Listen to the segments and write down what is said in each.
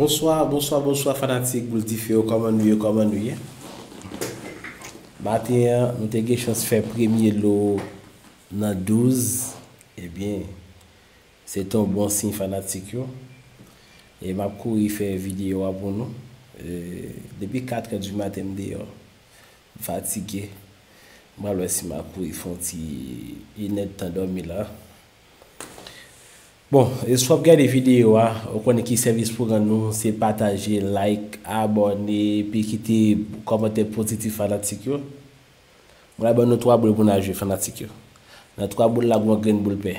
Bonsoir fanatiques, vous le comment nous matin, nous avons chance de faire premier lot dans 12. Eh bien, c'est un bon signe fanatique. Et ma cour, il fait vidéo à pour nous. Depuis 4h du matin, je suis fatigué. Je si ma cour, il fait un petit net dormi là. Bon, et si vous regardez les vidéos, vous connaissez le service pour nous, c'est partager, like, abonner, puis quitter commenter positif fanatique. Nous avons 3 boules pour nous jouer fanatique. Nous avons 3 boules là pour nous gagner boule paix.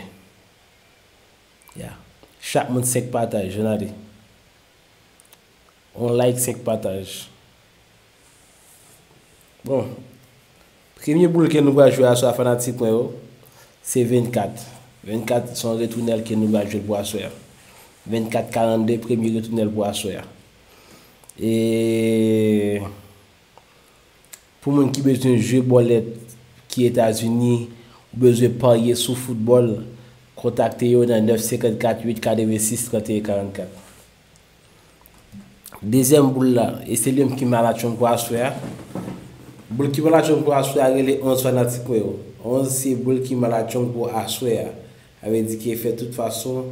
Chaque monde 5 partages, je n'ai on like 5 partages. Bon, premier boule que nous allons jouer à la fanatique, c'est 24. 24 sont retournels que nous avons joué pour asseoir. 24-42, premier retournel pour asseoir. Et pour les gens qui ont besoin de jouer bolette qui est aux États-Unis, besoin de parier sur le football, contactez-vous dans 954-846-3144. Deuxième boule là, et c'est l'homme qui m'a la chance pour asseoir. Boule qui m'a la chance pour asseoir, il est 11 fanatiques. 11 c'est boule qui m'a la chance pour asseoir. Avait dit qu'il fait de toute façon,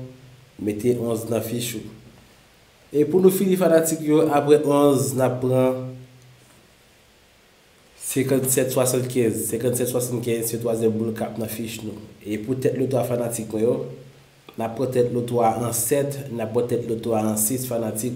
mettez 11 dans la fiche. Et pour nous finir fanatiques, après 11, nous prenons 57-75. 57-75, c'est le troisième boule cap dans la fiche. Et pour tête le 3 fanatique, nous prenons peut-être le 3 en 7, nous prenons peut-être le 3 en 6 fanatique.